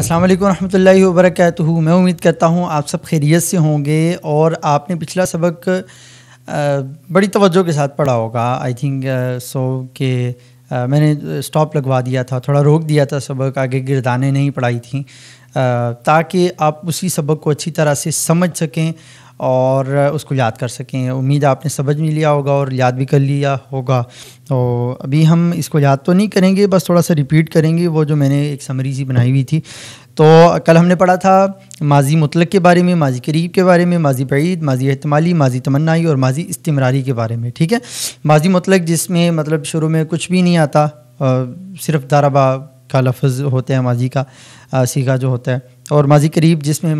अस्सलाम वालेकुम रहमतुल्लाहि व बरकातुहू। मैं उम्मीद करता हूँ आप सब खैरियत से होंगे और आपने पिछला सबक बड़ी तवज्जो के साथ पढ़ा होगा। आई थिंक सो के मैंने स्टॉप लगवा दिया था, थोड़ा रोक दिया था सबक, आगे गिरदाने नहीं पढ़ाई थी ताकि आप उसी सबक को अच्छी तरह से समझ सकें और उसको याद कर सकें। उम्मीद आपने समझ में लिया होगा और याद भी कर लिया होगा। तो अभी हम इसको याद तो नहीं करेंगे, बस थोड़ा सा रिपीट करेंगे वो जो मैंने एक समरी सी बनाई हुई थी। तो कल हमने पढ़ा था माजी मुतलक के बारे में, माजी करीब के बारे में, माजी बईद, माजी एहतमाली, माजी तमन्नाई और माजी इस्तिमरारी के बारे में। ठीक है, माजी मुतलक जिसमें मतलब शुरू में कुछ भी नहीं आता, सिर्फ दारबा का लफ्ज़ होता है, माजी का सीगा जो होता है, और माजी करीब जिसमें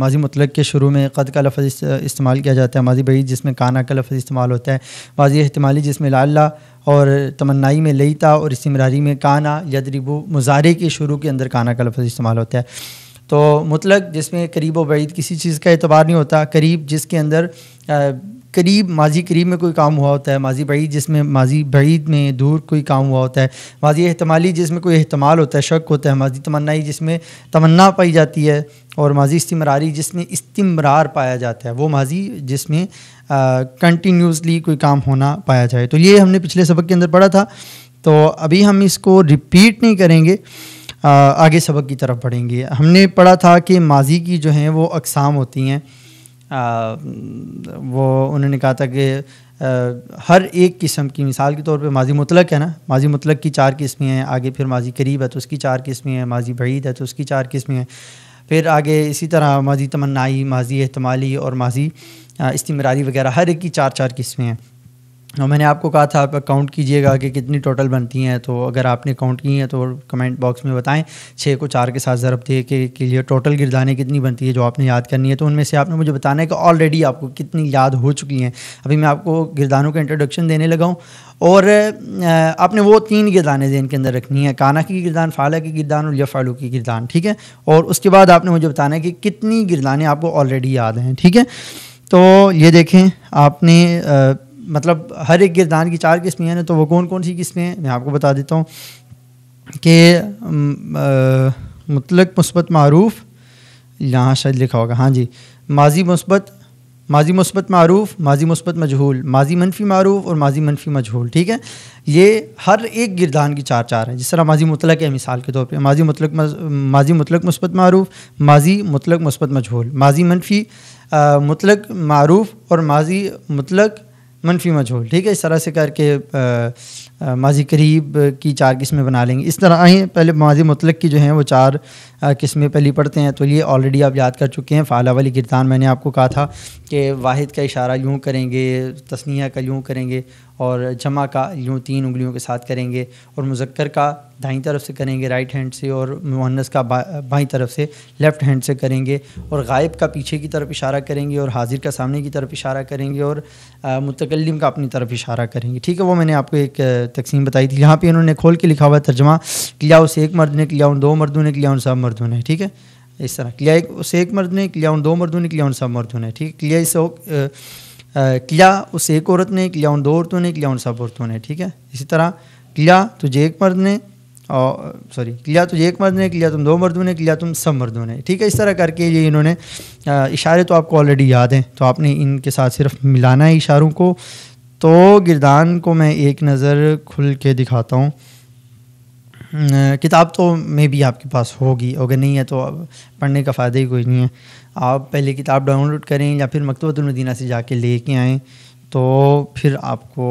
माजी मुतलक के शुरू में क़द का लफ्ज़ इस्तेमाल किया जाता है, माजी बईद जिसमें काना का लफ्ज़ इस्तेमाल होता है, माजी एहतमाली जिसमें लाला और तमन्नाई में लईता और इस्तिमरारी में काना, यदरिबू मुजारे के शुरू के अंदर काना का लफ्ज़ इस्तेमाल होता है। तो मुतलक जिसमें करीब व बईद किसी चीज़ का एतबार नहीं होता, करीब जिसके अंदर करीब माजी करीब में कोई काम हुआ होता है, माजी बईद जिसमें माजी बईद में दूर कोई काम हुआ होता है, माजी एहतमाली जिसमें कोई एहतमाल होता है, शक होता है, माजी तमन्नाई जिसमें तमन्ना पाई जाती है, और माजी इस्तिमरारी जिसमें इस्तिमरार पाया जाता है, वो माजी जिसमें कंटिन्यूसली कोई काम होना पाया जाए। तो ये हमने पिछले सबक के अंदर पढ़ा था, तो अभी हम इसको रिपीट नहीं करेंगे, आगे सबक की तरफ बढ़ेंगे। हमने पढ़ा था कि माजी की जो हैं वो अकसाम होती हैं, वो उन्होंने कहा था कि हर एक किस्म की, मिसाल के तौर पे माजी मुतलक है ना, माजी मुतलक की चार किस्में हैं, आगे फिर माजी करीब है तो उसकी चार किस्में हैं, माजी बईद है तो उसकी चार किस्में हैं, फिर आगे इसी तरह माजी तमन्नाई, माजी एहतमाली और माजी इस्तिमरारी वगैरह, हर एक की चार चार किस्में हैं। और मैंने आपको कहा था आप काउंट कीजिएगा कि कितनी टोटल बनती हैं, तो अगर आपने काउंट की हैं तो कमेंट बॉक्स में बताएं, 6 को 4 के साथ ज़रब दे के लिए टोटल गिरदाने कितनी बनती है जो आपने याद करनी है। तो उनमें से आपने मुझे बताना है कि ऑलरेडी आपको कितनी याद हो चुकी हैं। अभी मैं आपको गिरदानों का इंट्रोडक्शन देने लगा हूँ और आपने वो 3 गिरदाने ज़हन के अंदर रखनी है, काना की गिरदान, फ़ाला की गिरदान और यफ़अलु की गिरदान। ठीक है, और उसके बाद आपने मुझे बताना है कि कितनी गिरदाने आपको ऑलरेडी याद हैं। ठीक है, तो ये देखें आपने मतलब हर एक गिरदान की 4 किस्में हैं, तो वो कौन कौन सी किस्में हैं मैं आपको बता देता हूँ कि मुतलक मुस्बत मारूफ़, यहाँ शायद लिखा होगा, हाँ जी, माजी मुस्बत मारूफ़, माजी मुस्बत मजहूल, माजी मनफी मारूफ़ और माजी मनफी मजहूल। ठीक है, ये हर एक गिरदान की चार है। जिस तरह माजी मुतलक है मिसाल के तौर पे, माजी मुतलक मुस्बत मारूफ़, माजी मुतलक मुस्बत मजहूल, माजी मनफी मुतलक मारूफ़ और माजी मुतलक मनफी मजहूल। ठीक है, इस तरह से करके माजी करीब की 4 किस्में बना लेंगे। इस तरह आएँ, पहले माजी मुतलक की जो हैं वो 4 किस्में पहली पढ़ते हैं। तो ये ऑलरेडी आप याद कर चुके हैं। फ़ाला वाली गिरदान मैंने आपको कहा था कि वाहिद का इशारा यूँ करेंगे, तस्निया का यूँ करेंगे और जमा का यूँ 3 उंगलियों के साथ करेंगे, और मुज़क्कर का दाईं तरफ से करेंगे राइट हैंड से, और मुअन्नस का बाईं तरफ से लेफ़्ट हैंड से करेंगे, और गायब का पीछे की तरफ इशारा करेंगे, और हाजिर का सामने की तरफ इशारा करेंगे, और मुतकल्लिम का अपनी तरफ इशारा करेंगे। ठीक है, वो मैंने आपको एक तकसीम बताई थी। यहाँ पे उन्होंने खोल के लिखा हुआ तर्जमा, किया उसे एक मर्द ने, किया उन 2 मर्दों ने, किया उन सब मर्दों ने। ठीक है, इस तरह किया उसे एक मर्द ने, किया उन 2 मर्दों ने, किया उन सब मर्दों ने। ठीक, किया उसे एक औरत ने, किया उन 2 औरतों ने, किया उन सब औरतों ने। ठीक है, इसी तरह किया तुझे एक मर्द ने, और सॉरी, किया तुझे एक मर्द ने, किया तुम 2 मर्दों ने, किया तुम सब मर्दों ने। ठीक है, इस तरह करके ये इन्होंने इशारे तो आपको ऑलरेडी याद हैं, तो आपने इनके साथ सिर्फ मिलाना है इशारों को। तो गिरदान को मैं एक नज़र खुल के दिखाता हूँ। किताब तो मे भी आपके पास होगी, अगर नहीं है तो पढ़ने का फ़ायदा ही कोई नहीं है। आप पहले किताब डाउनलोड करें या फिर मकतबतुल मदीना से जाके लेके आएँ, तो फिर आपको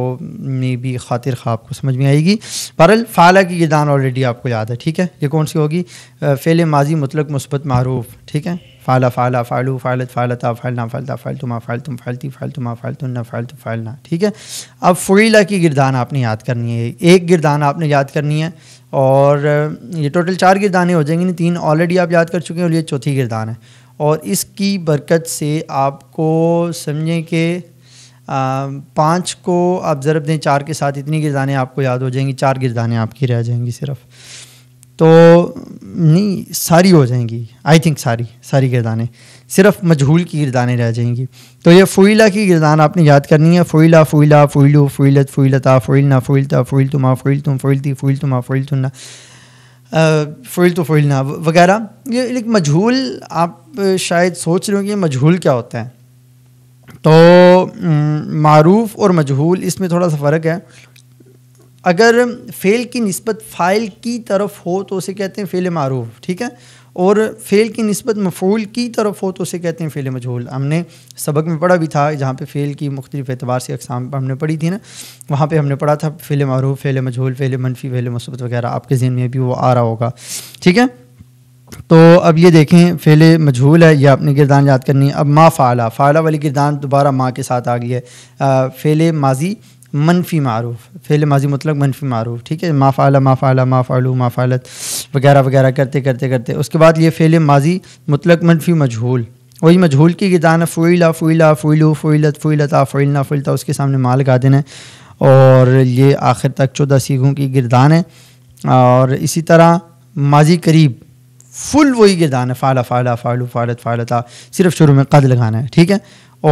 मे भी खातिर खा आपको समझ में आएगी। बहरहाल फ़ाला की गिरदान ऑलरेडी आपको याद है। ठीक है, ये कौन सी होगी? फ़ेल माजी मुतलक मुस्बत मारूफ़। ठीक है, फ़ाला फ़ाला फ़ालू फ़ालत फ़ालता फ़ालना फ़ालता फ़ालतुमा फ़ालतुम फ़ालती फ़ालतुमा फ़ालतुन्ना फ़ालतु फ़ालना। ठीक है, अब फ़ुईला की गिरदान आपने याद करनी है, एक गिरदान आपने याद करनी है, और ये टोटल 4 गिरदाने हो जाएंगी, 3 ऑलरेडी आप याद कर चुके हैं और ये चौथी गिरदान है। और इसकी बरकत से आपको समझें कि 5 को आप ज़रब दें 4 के साथ, इतनी गिरदाने आपको याद हो जाएंगी, 4 गिरदाने आपकी रह जाएंगी सिर्फ, तो नहीं सारी हो जाएंगी, आई थिंक सारी गिरदाने, सिर्फ मजहूल की गिरदाने रह जाएंगी। तो ये फ़ुईला की गिरदान आपने याद करनी है। फ़ुईला फ़ुईला फ़ुईलू फ़ुईलत फ़ुईलता फ़ुईलना फ़ुईलता फ़ुईलतुमा फ़ुईलतुम फ़ुईलती फ़ुईलतुमा फ़ुईलतुन्ना फ़ुइल तो फ़ुइल ना वगैरह। ये एक मजहूल, आप शायद सोच रहे हो कि मजहूल क्या होता है। तो मारूफ़ और मजहूल इसमें थोड़ा सा फ़र्क है। अगर फ़ेल की निस्बत फ़ाइल की तरफ हो तो उसे कहते हैं फ़ेल मारूफ़, ठीक है, और फ़ेल की निस्बत मफ़ूल की तरफ हो तो उसे कहते हैं फ़ेल मजहूल। हमने सबक में पढ़ा भी था जहाँ पे फ़ेल की मुख्तलिफ़ एतबार से अक़साम हमने पढ़ी थी ना, वहाँ पे हमने पढ़ा था फ़ेल मारूफ़, फ़ेल मजहूल, फ़ेल मनफ़ी, फ़ेल मुसब्बत वगैरह। आपके ज़हन में भी वो आ रहा होगा, ठीक है। तो अब ये देखें, फ़ेल मजहूल है, यह आपने गिरदान याद करनी है। अब माँ फ़ाला, फ़ाला वाली गिरदान दोबारा माँ के साथ आ गई है। फ़ेल माजी मनफ़ी मारूफ़, फ़ेल माजी मतलब मनफ़ी मारूफ़, ठीक है। मा फ़ाला, मा फ़ाला, मा फ़ालू, मा फ़ालत वगैरह वगैरह करते करते करते उसके बाद ये फ़ेल माजी मतलब मनफ़ी मजहूल, वही मजहूल की गिदान फ़ुइला, फ़ुइला, फ़ुइलू, फ़ुइलत, फ़ुइलता, फ़ुइलना, फ़ुइलता, उसके सामने माँ लगा देना है। और ये आखिर तक 14 सीघों की गिरदान है। और इसी तरह माजी करीब फुल वही गिरदान है, फ़ाला, फ़ाला, फ़ालू, फ़ालत, फ़ालता, सिर्फ शुरू में कद लगाना है, ठीक है।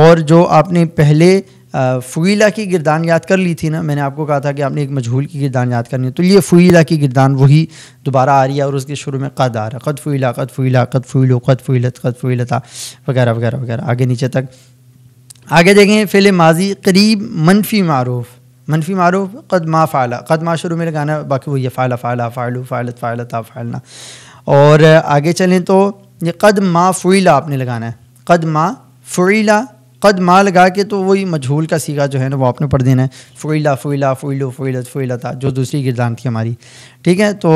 और जो आपने पहले फ़ुइला की गिरदान याद कर ली थी ना, मैंने आपको कहा था कि आपने एक मजहूल की गिरदान याद करनी है, तो ये फ़ुइला की गिरदान वही दोबारा आ रही है और उसके शुरू में कद आ रहा है, कद फ़ुइला, कद फ़ुइला, कद फ़ुइलो, कद फ़ुइलत, कद फ़ुइलता वगैरह वगैरह वगैरह आगे नीचे तक। आगे देखें फ़िल माजी करीब मनफ़ी मारूफ़, मनफ़ी मारूफ़ कद मा फ़ाला, कद मा शुरू में लगाना, बाकी वही है फ़ाला, फ़ाला, फ़ालू, फ़ालत, फ़ालता, फ़ालना। और आगे चलें तो ये कद मा फ़ुइला आपने लगाना है, कद मा फ़ुइला, कद माँ लगा के तो वही मजहूल का सीगा जो है ना वो आपने पढ़ देना है, फ़ुइला, फ़ुइला, फ़ुइलो, फ़ुइलत, फ़ुइलता, जो दूसरी गिरदान थी हमारी, ठीक है। तो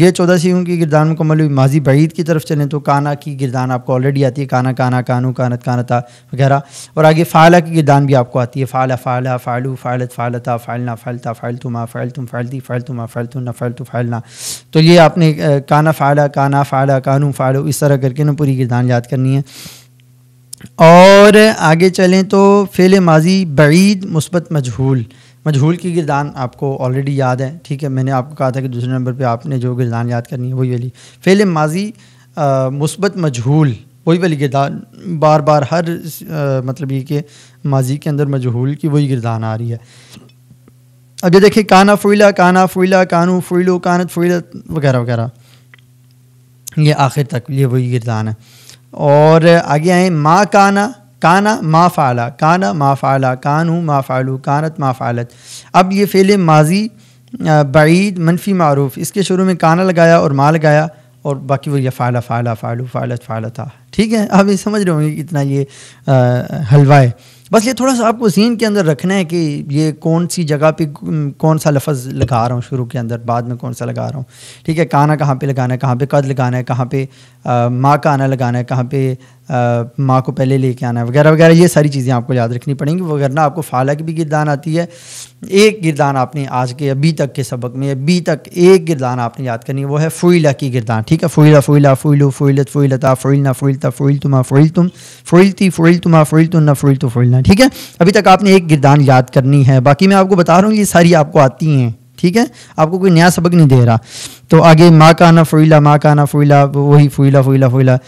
ये 14 सीघों की गिरदान मुकम्मल हुई। माजी बईद की तरफ चलें तो काना की गिरदान आपको ऑलरेडी आती है, काना, काना, कानू, कानत, कानता वगैरह। और आगे फ़ाला की गिरदान भी आपको आती है, फ़ाला, फ़ाला, फ़ालू, फ़ालत, फ़ालता, फ़ालना, फ़ालता, फ़ालतुमा, फ़ालतुम, फ़ालती, फ़ालतुमा, फ़ालतुन्ना, फ़ालतु, फ़ालना। तो ये आपने काना फ़ाला, काना फ़ाला, कानू फ़ालू, इस तरह करके ना पूरी गिरदान याद करनी है। और आगे चलें तो फ़ेल माजी बईद मुस्बत मजहूल, मजहूल की गिरदान आपको ऑलरेडी याद है, ठीक है। मैंने आपको कहा था कि दूसरे नंबर पे आपने जो गिरदान याद करनी है वही वाली फ़ेल माजी मुस्बत मजहूल, वही वाली गिरदान बार बार हर मतलब ये कि माजी के अंदर मजहूल की वही गिरदान आ रही है। अब ये देखिए काना फ़ुइला, काना फ़ुइला, कानू फ़ुइलो, कानत फ़ुइलत वगैरह वगैरह, ये आखिर तक ये वही गिरदान है। और आगे आए माँ काना, काना मा फ़ाला, काना मा फ़ाला, कानू मा फ़ालू, कानत मा फ़ालत। अब ये फ़ेल माजी बईद मनफ़ी मारूफ़, इसके शुरू में काना लगाया और माँ लगाया और बाकी वो ये फ़ाला, फ़ाला, फ़ालू, फ़ालत, फ़ालता, ठीक है। अब ये समझ रहे होंगे कितना ये हलवा है। बस ये थोड़ा सा आपको ज़हन के अंदर रखना है कि ये कौन सी जगह पे कौन सा लफ्ज़ लगा रहा हूँ, शुरू के अंदर, बाद में कौन सा लगा रहा हूँ, ठीक है। काना कहाँ पे लगाना है, कहाँ पे कद लगाना है, कहाँ पे माँ का आना लगाना है, कहाँ पे माँ को पहले लेके आना है वगैरह वगैरह, ये सारी चीज़ें आपको याद रखनी पड़ेंगी, वगरना आपको फ़ाला की भी गिरदान आती है। एक गिरदान आपने आज के अभी तक के सबक में अभी तक एक गिरदान आपने याद करनी है, वो है फ़ुइला की गिरदान, ठीक है। फ़ुइला, फ़ुइला, फ़ुइलू, फ़ुइलत, फ़ुइलता, फ़ुइलना, फ़ुइलता, फ़ुइलतुमा, फ़ुइलतुम, फ़ुइलती, फ़ुइलतुमा, फ़ुइलतुन्ना, फ़ुइलतु, फ़ुइलना, ठीक है। अभी तक आपने एक गिरदान याद करनी है, बाकी मैं आपको बता रहा हूँ ये सारी आपको आती हैं, ठीक है। आपको कोई नया सबक नहीं दे रहा। तो आगे माँ काना फ़ुइला, माँ काना फ़ुइला, वही फ़ुइला, फ़ुइला, फ़ुइला।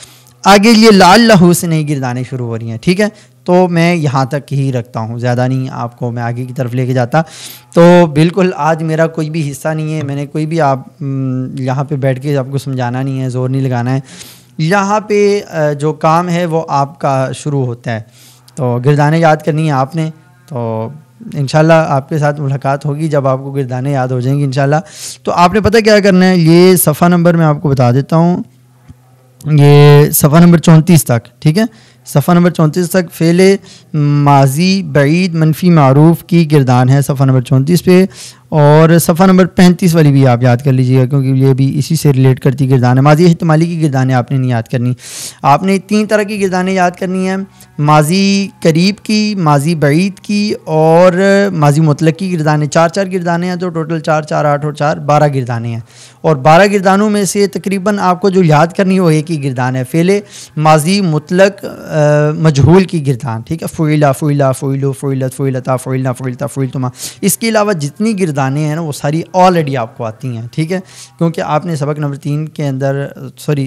आगे ये लाल लहू से नई गिरदाने शुरू हो रही हैं, ठीक है। तो मैं यहाँ तक ही रखता हूँ, ज़्यादा नहीं आपको मैं आगे की तरफ लेके जाता। तो बिल्कुल आज मेरा कोई भी हिस्सा नहीं है, मैंने कोई भी आप यहाँ पे बैठ के आपको समझाना नहीं है, ज़ोर नहीं लगाना है, यहाँ पे जो काम है वो आपका शुरू होता है। तो गिरदाने याद करनी है आपने, तो इंशाल्लाह आपके साथ मुलाकात होगी जब आपको गिरदाने याद हो जाएंगी इंशाल्लाह। तो आपने पता क्या करना है, ये सफ़ा नंबर मैं आपको बता देता हूँ, ये सफ़ा नंबर 34 तक, ठीक है, सफ़ा नंबर 34 तक फ़ेल माजी बईद मनफ़ी मारूफ़ की गिरदान है सफ़ा नंबर 34 पे। और सफ़ा नंबर 35 वाली भी आप याद कर लीजिएगा क्योंकि ये भी इसी से रिलेट करती गिरदान है। माजी इहतमाली की गिरदानें आपने नहीं याद करनी, आपने 3 तरह की गिरदानें याद करनी हैं, माजी करीब की, माजी बईद की और माजी मुतलक़ की गिरदानें। 4 गिरदानें हैं, तो टोटल 4, 4, 8 और 4, 12 गिरदानें हैं। और 12 गिरदानों में से तकरीबन आपको जो याद करनी है वो एक ही गिरदान है, फ़ेल माजी मुतलक़ मजहूल की गिरदान, ठीक है। फ़ुइला, फ़ुइला, फ़ुइलू, फ़ुइलत, फ़ुइलता, फ़ुइलना, फ़ुइलता, फ़ुइलतुमा। इसके अलावा जितनी गिरदान गाने हैं ना वो सारी ऑलरेडी आपको आती हैं, ठीक है, क्योंकि आपने सबक नंबर 3 के अंदर सॉरी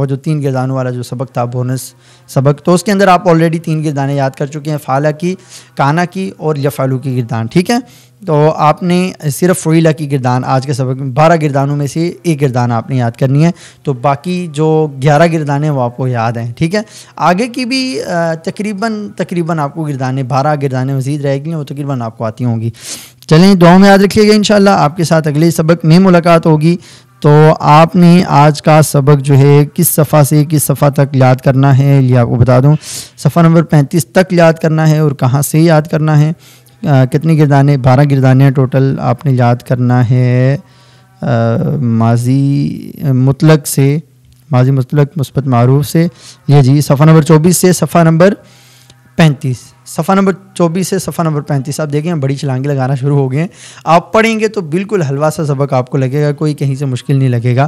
वो जो 3 के गानों वाला जो सबक था बोनस सबक, तो उसके अंदर आप ऑलरेडी 3 के गाने याद कर चुके हैं, फाला की, काना की और यफ़ालू की गिरदान, ठीक है। तो आपने सिर्फ फ़ुईला की गिरदान आज के सबक में 12 गिरदानों में से एक गिरदान आपने याद करनी है, तो बाकी जो 11 गिरदान हैं वो आपको याद हैं, ठीक है। आगे की भी तकरीबन आपको गिरदानें 12 गिरदानें मज़ीद रहेगी, वो तकरीबन आपको आती होंगी। चलें, दुआओं में याद रखिएगा, इंशाल्लाह आपके साथ अगले सबक में मुलाकात होगी। तो आपने आज का सबक जो है किस सफ़ा से किस सफ़ा तक याद करना है ये आपको बता दूँ, सफ़ा नंबर 35 तक याद करना है और कहाँ से याद करना है, कितनी गिरदाने, 12 गिरदाने टोटल आपने याद करना है। माजी मुतलक मुस्बत मारूफ से, ये जी सफ़ा नंबर 24 से सफ़ा नंबर 35, सफ़ा नंबर 24 से सफ़ा नंबर 35। आप देखें बड़ी छलांगे लगाना शुरू हो गए हैं, आप पढ़ेंगे तो बिल्कुल हलवा सा सबक आपको लगेगा, कोई कहीं से मुश्किल नहीं लगेगा।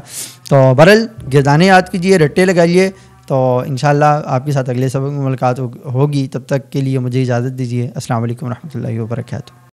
तो बहरल गिरदाने याद कीजिए, रट्टे लगाइए, तो इंशाल्लाह आपके साथ अगले सबक में मुलाकात होगी। तब तक के लिए मुझे इजाज़त दीजिए। अस्सलाम वालेकुम रहमतुल्लाहि व बरकातहू।